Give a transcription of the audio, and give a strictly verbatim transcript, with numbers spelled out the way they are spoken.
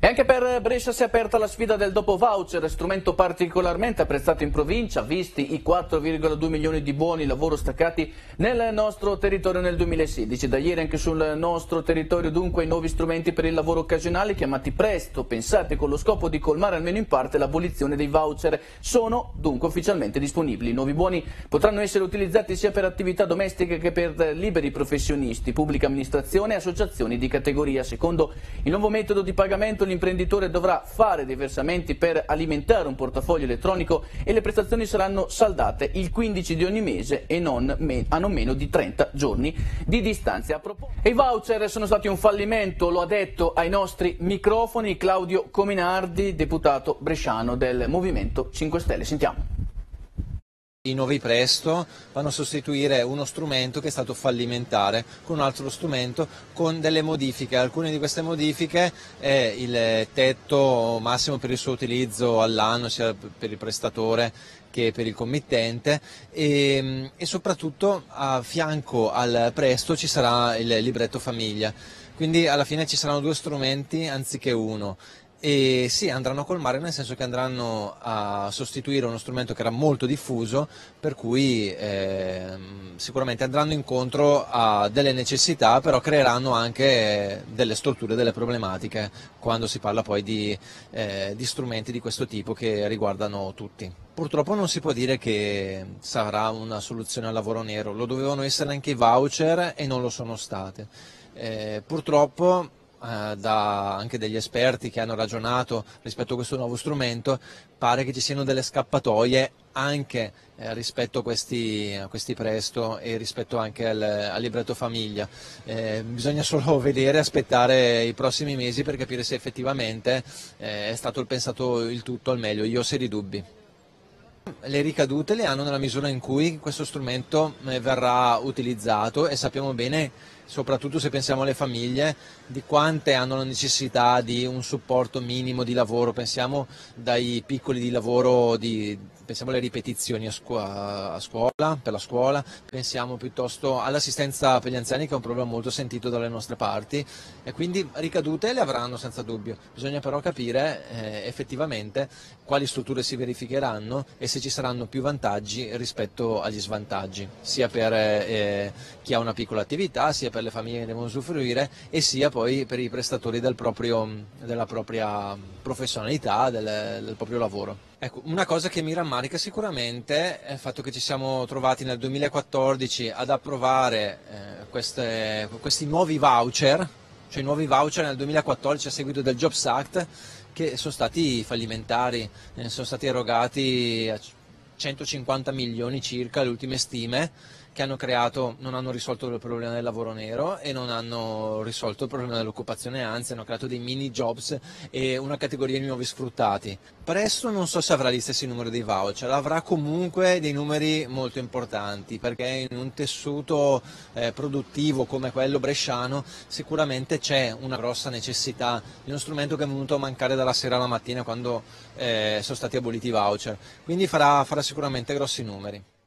E anche per Brescia si è aperta la sfida del dopo voucher, strumento particolarmente apprezzato in provincia, visti i quattro virgola due milioni di buoni lavoro staccati nel nostro territorio nel duemilasedici. Da ieri anche sul nostro territorio dunque i nuovi strumenti per il lavoro occasionale chiamati Presto, pensati con lo scopo di colmare almeno in parte l'abolizione dei voucher, sono dunque ufficialmente disponibili. I nuovi buoni potranno essere utilizzati sia per attività domestiche che per liberi professionisti, pubblica amministrazione e associazioni di categoria. Secondo il nuovo metodo di pagamento l'imprenditore dovrà fare dei versamenti per alimentare un portafoglio elettronico e le prestazioni saranno saldate il quindici di ogni mese e non me- a non meno di trenta giorni di distanza. A propos- e i voucher sono stati un fallimento, lo ha detto ai nostri microfoni Claudio Cominardi, deputato bresciano del Movimento cinque Stelle. Sentiamo. I nuovi Presto vanno a sostituire uno strumento che è stato fallimentare con un altro strumento con delle modifiche. Alcune di queste modifiche è il tetto massimo per il suo utilizzo all'anno, sia per il prestatore che per il committente, e, e soprattutto a fianco al Presto ci sarà il Libretto famiglia. Quindi alla fine ci saranno due strumenti anziché uno. E sì, andranno a colmare, nel senso che andranno a sostituire uno strumento che era molto diffuso, per cui eh, sicuramente andranno incontro a delle necessità, però creeranno anche delle strutture, delle problematiche quando si parla poi di, eh, di strumenti di questo tipo che riguardano tutti. Purtroppo non si può dire che sarà una soluzione al lavoro nero, lo dovevano essere anche i voucher e non lo sono state. Eh, purtroppo Da anche degli esperti che hanno ragionato rispetto a questo nuovo strumento, pare che ci siano delle scappatoie anche eh, rispetto a questi, a questi Presto e rispetto anche al, al Libretto famiglia. Eh, bisogna solo vedere, aspettare i prossimi mesi per capire se effettivamente eh, è stato pensato il tutto al meglio. Io ho seri dubbi. Le ricadute le hanno nella misura in cui questo strumento verrà utilizzato e sappiamo bene, soprattutto se pensiamo alle famiglie, di quante hanno la necessità di un supporto minimo di lavoro. Pensiamo dai piccoli di lavoro, di, pensiamo alle ripetizioni a, scuola, a scuola, per la scuola, pensiamo piuttosto all'assistenza per gli anziani che è un problema molto sentito dalle nostre parti, e quindi ricadute le avranno senza dubbio. Bisogna però capire eh, effettivamente quali strutture si verificheranno e se ci saranno più vantaggi rispetto agli svantaggi, sia per eh, chi ha una piccola attività, sia per le famiglie che devono usufruire e sia poi per i prestatori del proprio, della propria professionalità, del, del proprio lavoro. Ecco, una cosa che mi rammarica sicuramente è il fatto che ci siamo trovati nel duemilaquattordici ad approvare eh, queste, questi nuovi voucher, cioè i nuovi voucher nel duemilaquattordici a seguito del Jobs Act, che sono stati fallimentari, eh, sono stati erogati a centocinquanta milioni circa le ultime stime, che hanno creato, non hanno risolto il problema del lavoro nero e non hanno risolto il problema dell'occupazione, anzi hanno creato dei mini jobs e una categoria di nuovi sfruttati. Presto non so se avrà gli stessi numeri dei voucher, avrà comunque dei numeri molto importanti, perché in un tessuto eh, produttivo come quello bresciano sicuramente c'è una grossa necessità di uno strumento che è venuto a mancare dalla sera alla mattina quando eh, sono stati aboliti i voucher, quindi farà, farà sicuramente grossi numeri.